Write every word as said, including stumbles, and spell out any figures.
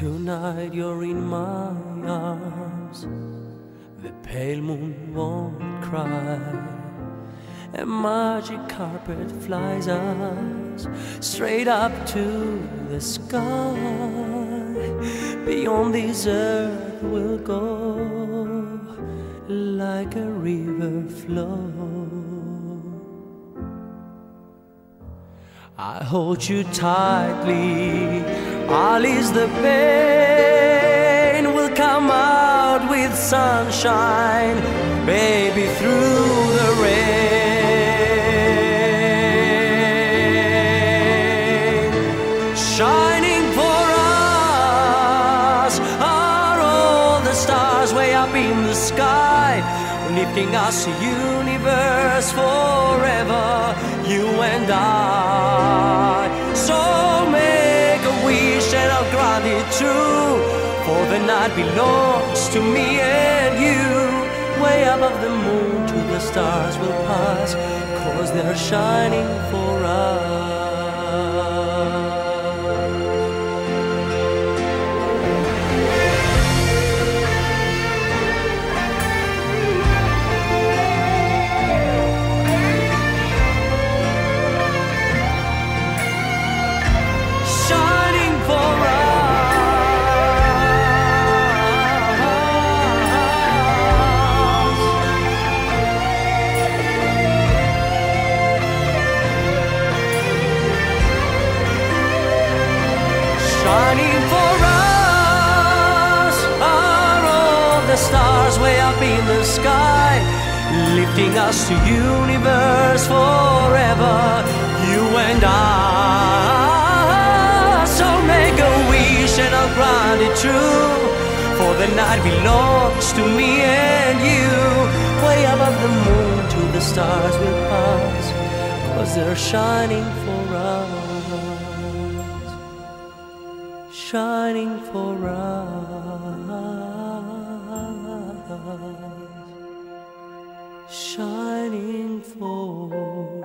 Tonight you're in my arms. The pale moon won't cry. A magic carpet flies us straight up to the sky. Beyond this earth we'll go, like a river flow. I hold you tightly, I'll ease the pain. We'll come out with sunshine, baby, through the rain. Shining for us are all the stars way up in the sky, lifting us to universe forever, you and I. So make a wish and I'll grant it true, for the night belongs to me and you. Way above the moon to the stars will pass, 'cause they're shining for us. Shining for us are all the stars way up in the sky, lifting us to universe forever, you and I. So make a wish and I'll grant it true, for the night belongs to me and you. Way above the moon to the stars will pass, 'cause they're shining for us. Shining for us, shining for us.